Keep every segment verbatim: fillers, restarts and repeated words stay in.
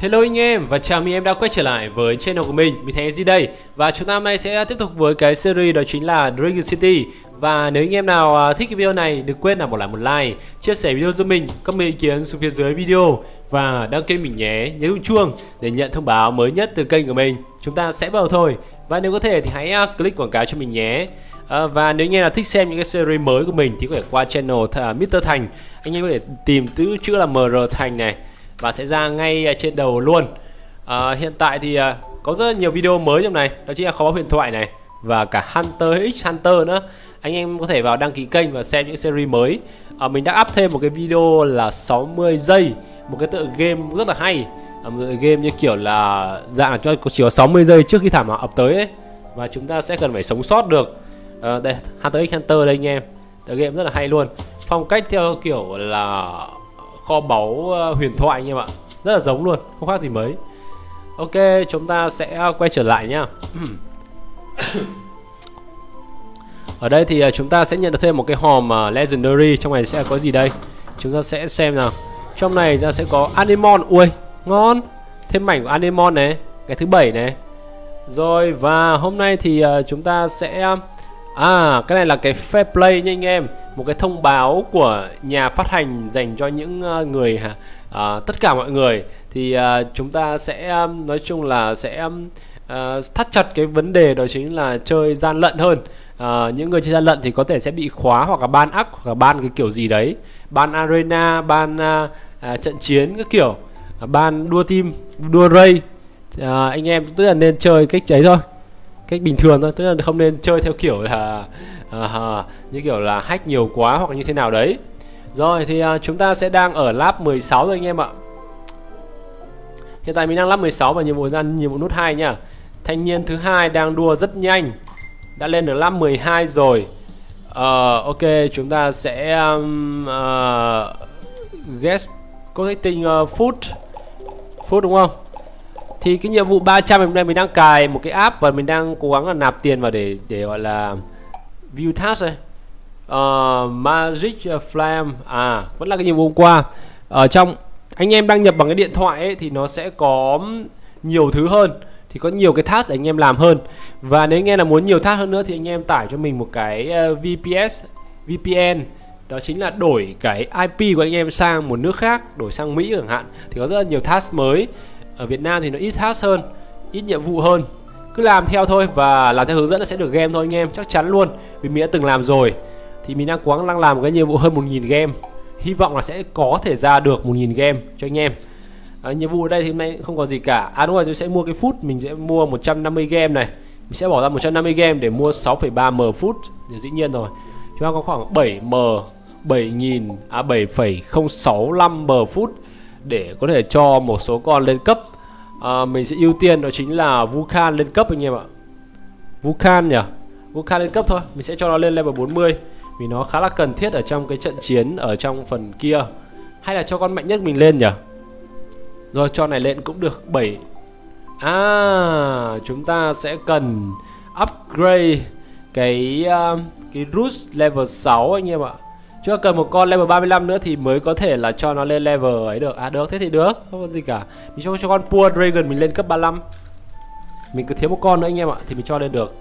Hello anh em và chào mừng em đã quay trở lại với channel của mình, mình Thành e dét đây. Và chúng ta hôm nay sẽ tiếp tục với cái series đó chính là Dragon City. Và nếu anh em nào thích cái video này đừng quên là bỏ lại một like, chia sẻ video cho mình, comment ý kiến xuống phía dưới video và đăng ký mình nhé, nhấn chuông để nhận thông báo mới nhất từ kênh của mình. Chúng ta sẽ vào thôi. Và nếu có thể thì hãy click quảng cáo cho mình nhé. À, và nếu anh em là thích xem những cái series mới của mình thì có thể qua channel Mr Thành. Anh em có thể tìm từ chữ là Mr Thành này và sẽ ra ngay trên đầu luôn. À, hiện tại thì à, có rất nhiều video mới trong này, đó chính là kho báu huyền thoại này và cả Hunter x Hunter nữa. Anh em có thể vào đăng ký kênh và xem những series mới. à, Mình đã up thêm một cái video là sáu mươi giây, một cái tựa game rất là hay. à, Một tựa game như kiểu là dạng là cho chỉ có sáu mươi giây trước khi thảm họa ập tới ấy. Và chúng ta sẽ cần phải sống sót được. à, Đây, Hunter x Hunter đây anh em, tựa game rất là hay luôn. Phong cách theo kiểu là kho báu huyền thoại anh em ạ, rất là giống luôn, không khác gì mấy. Ok, chúng ta sẽ quay trở lại nhá. Ở đây thì chúng ta sẽ nhận được thêm một cái hòm legendary. Trong này sẽ có gì đây, chúng ta sẽ xem nào. Trong này ta sẽ có Anemon, ui ngon, thêm mảnh của Anemon này, cái thứ bảy này. Rồi và hôm nay thì chúng ta sẽ à cái này là cái fair play nha anh em, một cái thông báo của nhà phát hành dành cho những người à, tất cả mọi người. Thì à, chúng ta sẽ nói chung là sẽ à, thắt chặt cái vấn đề đó chính là chơi gian lận hơn. à, Những người chơi gian lận thì có thể sẽ bị khóa hoặc là ban ắc hoặc là ban cái kiểu gì đấy, ban arena, ban à, à, trận chiến cái kiểu, à, ban đua team, đua raid. à, Anh em tức là nên chơi cách đấy thôi, cách bình thường thôi, tức là không nên chơi theo kiểu là uh, như kiểu là hack nhiều quá hoặc như thế nào đấy. Rồi thì uh, chúng ta sẽ đang ở lap mười sáu rồi anh em ạ. Hiện tại mình đang lap mười sáu và nhiệm vụ ra nhiệm vụ nút hai nha. Thanh niên thứ hai đang đua rất nhanh, đã lên được lap mười hai rồi. uh, Ok, chúng ta sẽ um, uh, guest collecting uh, food food đúng không? Thì cái nhiệm vụ ba trăm hôm nay mình đang cài một cái app và mình đang cố gắng là nạp tiền vào để để gọi là view task này. uh, Magic Flame à, vẫn là cái nhiệm vụ hôm qua. Ở trong anh em đăng nhập bằng cái điện thoại ấy, thì nó sẽ có nhiều thứ hơn, thì có nhiều cái task để anh em làm hơn. Và nếu anh em là muốn nhiều task hơn nữa thì anh em tải cho mình một cái V P S V P N, đó chính là đổi cái I P của anh em sang một nước khác, đổi sang Mỹ chẳng hạn, thì có rất là nhiều task mới. Ở Việt Nam thì nó ít task hơn, ít nhiệm vụ hơn, cứ làm theo thôi và làm theo hướng dẫn là sẽ được game thôi anh em, chắc chắn luôn, vì mình đã từng làm rồi. Thì mình đang cố gắng đang làm một cái nhiệm vụ hơn một nghìn game, hy vọng là sẽ có thể ra được một nghìn game cho anh em. à, Nhiệm vụ ở đây thì hôm nay không có gì cả. À đúng rồi, tôi sẽ mua cái food, mình sẽ mua một trăm năm mươi game này, mình sẽ bỏ ra một trăm năm mươi game để mua sáu phẩy ba m food thì dĩ nhiên rồi. Chúng ta có khoảng bảy phẩy không sáu lăm m food để có thể cho một số con lên cấp. à, Mình sẽ ưu tiên đó chính là Vulcan lên cấp anh em ạ. Vulcan nhỉ, Vulcan lên cấp thôi. Mình sẽ cho nó lên level bốn mươi, vì nó khá là cần thiết ở trong cái trận chiến ở trong phần kia. Hay là cho con mạnh nhất mình lên nhỉ. Rồi cho này lên cũng được. Bảy à, chúng ta sẽ cần upgrade cái uh, cái root level sáu anh em ạ. Chúng ta cần một con level ba mươi lăm nữa thì mới có thể là cho nó lên level ấy được. À được, thế thì được, không có gì cả. Mình cho, cho con Poor Dragon mình lên cấp ba mươi lăm. Mình cứ thiếu một con nữa anh em ạ, thì mình cho lên được.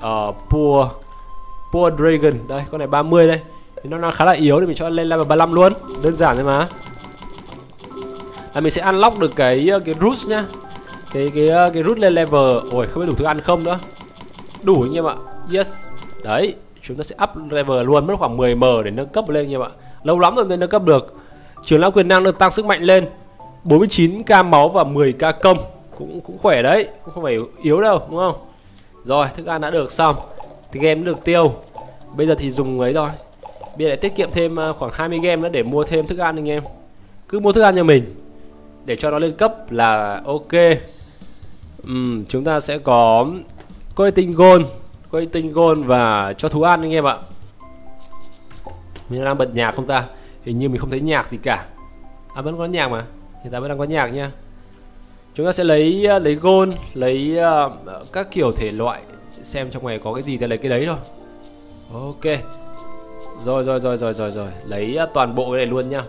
Ờ, Poor Poor Dragon, đây, con này ba mươi đây. Nó, nó khá là yếu thì mình cho lên level ba mươi lăm luôn. Đơn giản thôi mà. Là mình sẽ unlock được cái cái root nhá. Cái cái cái root lên level. Ôi, không biết đủ thứ ăn không nữa. Đủ anh em ạ. Yes. Đấy. Chúng ta sẽ up level luôn, mất khoảng mười m để nâng cấp lên anh em ạ. Lâu lắm rồi mới nâng cấp được. Trường lão quyền năng được tăng sức mạnh lên, bốn mươi chín k máu và mười k công, cũng cũng khỏe đấy, cũng không phải yếu đâu đúng không? Rồi, thức ăn đã được xong, thì game được tiêu. Bây giờ thì dùng ấy thôi. Bây giờ lại tiết kiệm thêm khoảng hai mươi game nữa để mua thêm thức ăn anh em. Cứ mua thức ăn cho mình để cho nó lên cấp là ok. Uhm, chúng ta sẽ có coi tinh gold, coi tinh gold và cho thú ăn anh em ạ. Mình đang bật nhạc không ta? Hình như mình không thấy nhạc gì cả. À vẫn có nhạc mà, hiện tại vẫn đang có nhạc nha. Chúng ta sẽ lấy lấy gold, lấy uh, các kiểu thể loại, xem trong này có cái gì thì lấy cái đấy thôi. Ok. Rồi rồi rồi rồi rồi rồi, lấy uh, toàn bộ cái này luôn nha.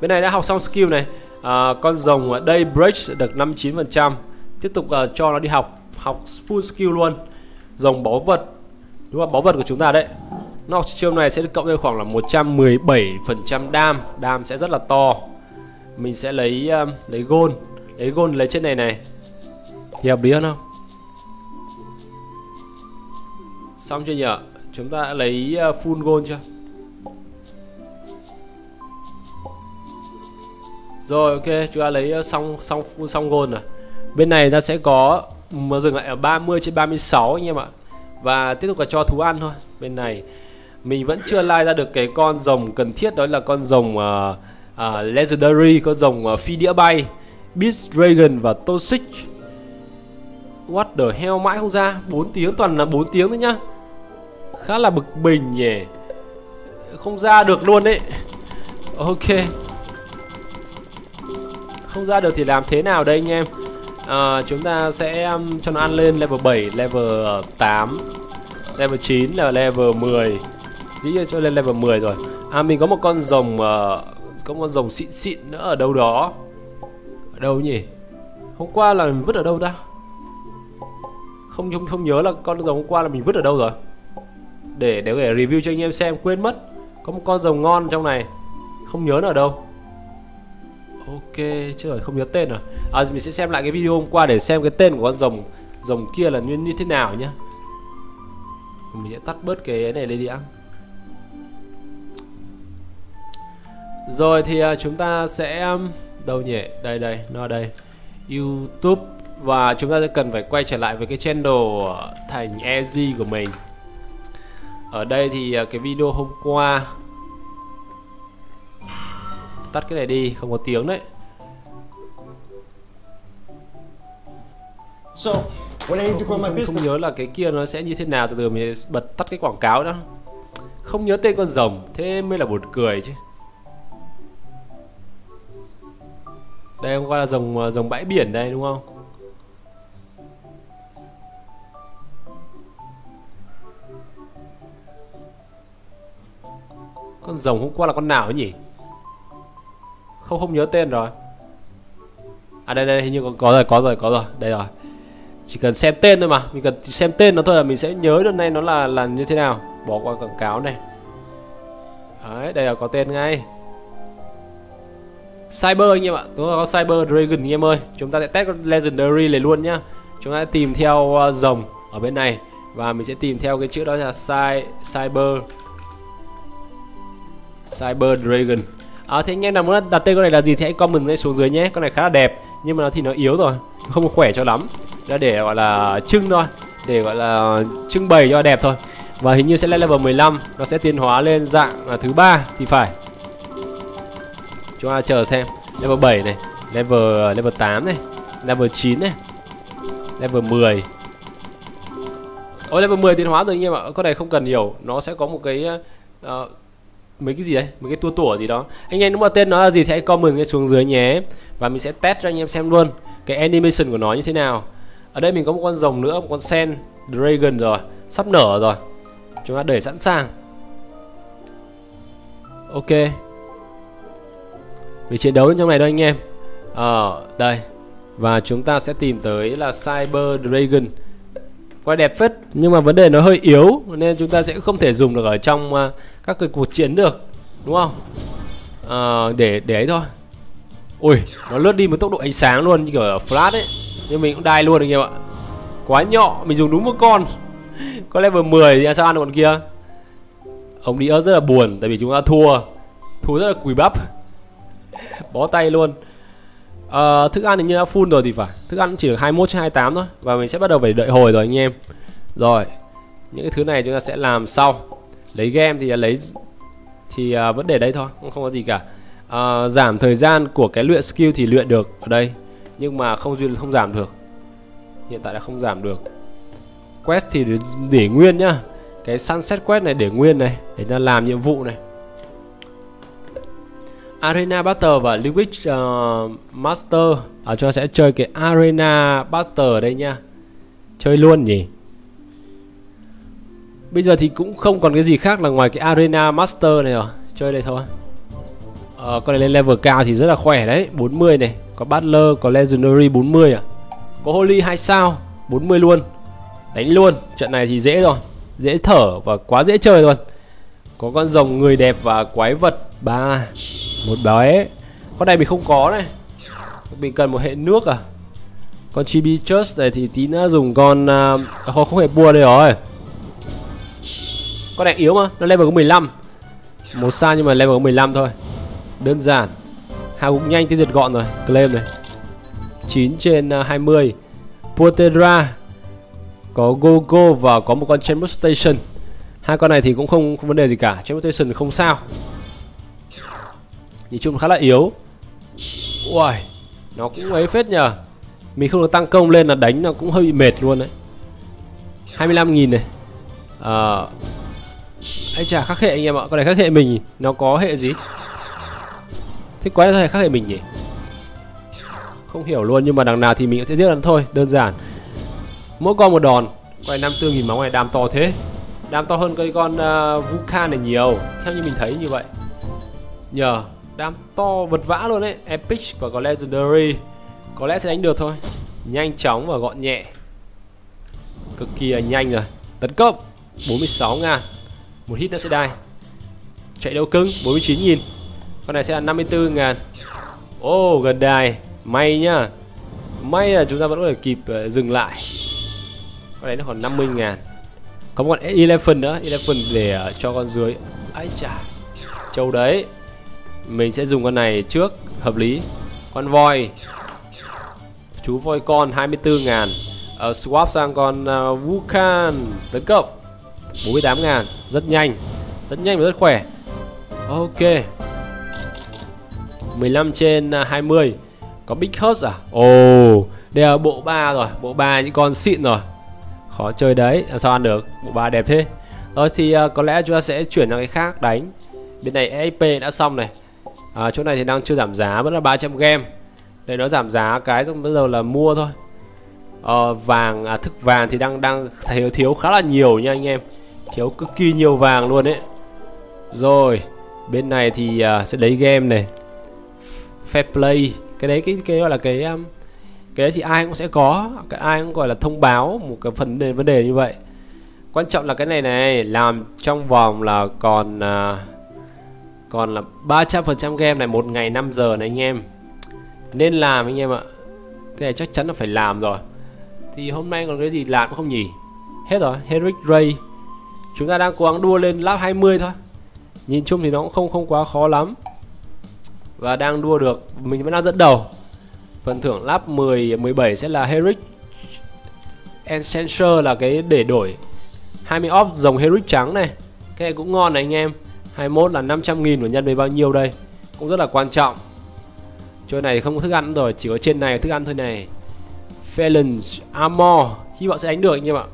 Bên này đã học xong skill này. à, con rồng ở đây break được năm mươi chín phần trăm. Tiếp tục uh, cho nó đi học, học full skill luôn. Rồng báu vật, đúng là báu vật của chúng ta đấy. Nó học chiêu này sẽ được cộng lên khoảng là một trăm mười bảy phần trăm đam. Đam sẽ rất là to. Mình sẽ lấy uh, lấy gold. Lấy gold lấy trên này này thì hợp lý hơn không? Xong chưa nhở? Chúng ta đã lấy uh, full gold chưa? Rồi ok, chúng ta lấy xong xong full xong gold rồi. Bên này ta sẽ có mà dừng lại ở ba mươi trên ba mươi sáu anh em ạ. Và tiếp tục là cho thú ăn thôi. Bên này mình vẫn chưa lai ra được cái con rồng cần thiết, đó là con rồng uh, uh, legendary, con rồng uh, phi đĩa bay, Beast Dragon và Toxic. What the hell, mãi không ra. Bốn tiếng, toàn là bốn tiếng thôi nhá. Khá là bực bình nhỉ, không ra được luôn đấy. Ok, không ra được thì làm thế nào đây anh em? À, chúng ta sẽ um, cho nó ăn lên level bảy, level tám, level chín, là level mười. Dĩ nhiên cho lên level mười rồi. À, mình có một con rồng uh, có một con rồng xịn xịn nữa ở đâu đó. Ở đâu nhỉ? Hôm qua là mình vứt ở đâu ta? Không không, không nhớ là con rồng hôm qua là mình vứt ở đâu rồi. Để để để review cho anh em xem, quên mất. Có một con rồng ngon trong này. Không nhớ nó ở đâu. Ok, trời không nhớ tên rồi. À, mình sẽ xem lại cái video hôm qua để xem cái tên của con rồng rồng kia là như, như thế nào nhá. Mình sẽ tắt bớt cái này lên đi ăn. Rồi thì chúng ta sẽ đâu nhỉ? Đây đây, nó đây. YouTube, và chúng ta sẽ cần phải quay trở lại với cái channel Thành e gi của mình. Ở đây thì cái video hôm qua, tắt cái này đi, không có tiếng đấy. So, không, không, không, không nhớ là cái kia nó sẽ như thế nào, từ từ mình bật tắt cái quảng cáo đó. Không nhớ tên con rồng, thế mới là buồn cười chứ. Đây hôm qua là rồng rồng bãi biển đây đúng không? Con rồng hôm qua là con nào ấy nhỉ? Không không nhớ tên rồi. À đây đây, hình như có, có rồi có rồi có rồi đây rồi. Chỉ cần xem tên thôi mà, mình cần xem tên nó thôi là mình sẽ nhớ được nay nó là là như thế nào. Bỏ qua quảng cáo này. Đấy, đây là có tên ngay. Cyber anh em ạ, đúng là có Cyber Dragon anh em ơi. Chúng ta sẽ test con legendary này luôn nhá. Chúng ta sẽ tìm theo uh, rồng ở bên này và mình sẽ tìm theo cái chữ đó là Cyber Cyber Dragon. À, thế anh em nào muốn đặt tên con này là gì thì hãy comment ngay xuống dưới nhé. Con này khá là đẹp nhưng mà nó thì nó yếu rồi, không khỏe cho lắm. Đó để gọi là trưng thôi, để gọi là trưng bày cho đẹp thôi. Và hình như sẽ lên level mười lăm, nó sẽ tiến hóa lên dạng là thứ ba thì phải. Chúng ta chờ xem. Level bảy này, level level tám này, level chín này, level mười. Ôi level mười tiến hóa rồi anh em ạ. Con này không cần nhiều, nó sẽ có một cái uh, mấy cái gì đấy, mấy cái tua tủa gì đó. Anh em đúng là tên nó là gì thì hãy comment ngay xuống dưới nhé. Và mình sẽ test cho anh em xem luôn cái animation của nó như thế nào. Ở đây mình có một con rồng nữa, một con Sen Dragon rồi, sắp nở rồi. Chúng ta để sẵn sàng. Ok, vì chiến đấu trong này đó anh em. Ở à, đây. Và chúng ta sẽ tìm tới là Cyber Dragon. Quá đẹp phết, nhưng mà vấn đề nó hơi yếu nên chúng ta sẽ không thể dùng được ở trong uh, các cái cuộc chiến được, đúng không? À, để để ấy thôi. Ui, nó lướt đi một tốc độ ánh sáng luôn, như kiểu ở flash ấy. Nhưng mình cũng đai luôn anh em ạ. Quá nhỏ, mình dùng đúng một con. Có level mười thì sao ăn được con kia? Ông đi ớt rất là buồn, tại vì chúng ta thua. Thua rất là cùi bắp. Bó tay luôn. À, thức ăn hình như đã full rồi thì phải. Thức ăn chỉ được hai mươi mốt trên hai mươi tám thôi. Và mình sẽ bắt đầu phải đợi hồi rồi anh em. Rồi, những cái thứ này chúng ta sẽ làm sau. Lấy game thì lấy thì uh, vẫn để đây thôi, không có gì cả. Uh, giảm thời gian của cái luyện skill thì luyện được ở đây, nhưng mà không duyên không giảm được. Hiện tại là không giảm được. Quest thì để, để nguyên nhá. Cái sunset quest này để nguyên này, để ta làm nhiệm vụ này. Arena Battle và Liquid uh, Master. À, chúng ta sẽ chơi cái Arena Battle ở đây nha. Chơi luôn nhỉ. Bây giờ thì cũng không còn cái gì khác là ngoài cái Arena Master này rồi. Chơi đây thôi. Ờ, con này lên level cao thì rất là khỏe đấy. Bốn mươi này, có Butler, có Legendary bốn mươi à. Có Holy hai sao bốn mươi luôn. Đánh luôn, trận này thì dễ rồi. Dễ thở và quá dễ chơi luôn. Có con rồng người đẹp và quái vật ba một bé. Con này mình không có này. Mình cần một hệ nước à. Con Chibi Trust này thì tí nữa dùng con uh, không, không hề bua đây rồi. Con này yếu mà, nó level có mười lăm. Một sao nhưng mà level có mười lăm thôi. Đơn giản. Hào cũng nhanh, tiêu diệt gọn rồi. Claim này chín trên hai mươi. Poutera, có Gogo và có một con Chem Station. Hai con này thì cũng không, không vấn đề gì cả. Chem Station không sao. Nhìn chung khá là yếu. Uầy, nó cũng ấy phết nhờ. Mình không được tăng công lên là đánh nó cũng hơi bị mệt luôn đấy. Hai mươi lăm nghìn này. Ờ à... Anh chả khắc hệ anh em ạ. Con này khắc hệ mình. Nó có hệ gì? Thích quái này khắc hệ mình nhỉ? Không hiểu luôn. Nhưng mà đằng nào thì mình sẽ giết nó thôi. Đơn giản. Mỗi con một đòn. Con này năm mươi tư nghìn máu này. Đam to thế. Đam to hơn cái con uh, Vulcan này nhiều. Theo như mình thấy như vậy. Nhờ. Đam to vật vã luôn đấy. Epic và có Legendary. Có lẽ sẽ đánh được thôi. Nhanh chóng và gọn nhẹ. Cực kỳ là nhanh rồi. Tấn công bốn mươi sáu ngàn. Một hit nó sẽ đai. Chạy đấu cứng bốn mươi chín nghìn. Con này sẽ là năm mươi tư ngàn. Ô oh, gần đài. May nhá. May là chúng ta vẫn có thể kịp uh, dừng lại. Con này nó còn năm mươi ngàn. Có một con Elephant nữa. Elephant để uh, cho con dưới. Ái chà. Châu đấy. Mình sẽ dùng con này trước. Hợp lý. Con voi. Chú voi con hai mươi tư ngàn. uh, Swap sang con uh, Vulcan. Tấn công bốn mươi tám ngàn. Rất nhanh. Rất nhanh và rất khỏe. Ok. Mười lăm trên hai mươi. Có Big Hurst à. Ồ oh, đây là bộ ba rồi. Bộ ba những con xịn rồi. Khó chơi đấy. Làm sao ăn được. Bộ ba đẹp thế. Rồi thì uh, có lẽ chúng ta sẽ chuyển sang cái khác đánh. Bên này ép pê đã xong này. à, Chỗ này thì đang chưa giảm giá. Vẫn là ba trăm game. Đây nó giảm giá cái xong bây giờ là mua thôi. Ờ, vàng à, thức vàng thì đang đang thiếu thiếu khá là nhiều nha anh em, thiếu cực kỳ nhiều vàng luôn đấy. Rồi bên này thì uh, sẽ lấy game này, fair play, cái đấy cái cái gọi là cái um, cái đấy thì ai cũng sẽ có, cái ai cũng gọi là thông báo một cái phần đề vấn đề như vậy. Quan trọng là cái này này làm trong vòng là còn uh, còn là ba trăm phần trăm game này, một ngày năm giờ này anh em, nên làm anh em ạ. Cái này chắc chắn là phải làm rồi. Thì hôm nay còn cái gì làm cũng không nhỉ. Hết rồi. Heroic Ray. Chúng ta đang cố gắng đua lên lap hai mươi thôi. Nhìn chung thì nó cũng không không quá khó lắm. Và đang đua được. Mình vẫn đang dẫn đầu. Phần thưởng lap mười, mười bảy sẽ là Heroic Ascension, là cái để đổi hai mươi off dòng Heroic trắng này. Cái này cũng ngon này anh em. Hai mươi mốt là năm trăm nghìn và nhân với bao nhiêu đây. Cũng rất là quan trọng. Chỗ này thì không có thức ăn rồi, chỉ có trên này thức ăn thôi này. Phalanx Armor, hy vọng sẽ đánh được anh em ạ.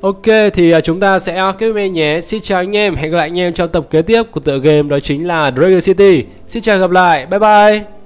Ok thì chúng ta sẽ kết thúc nhé. Xin chào anh em, hẹn gặp lại anh em trong tập kế tiếp của tựa game đó chính là Dragon City. Xin chào gặp lại, bye bye.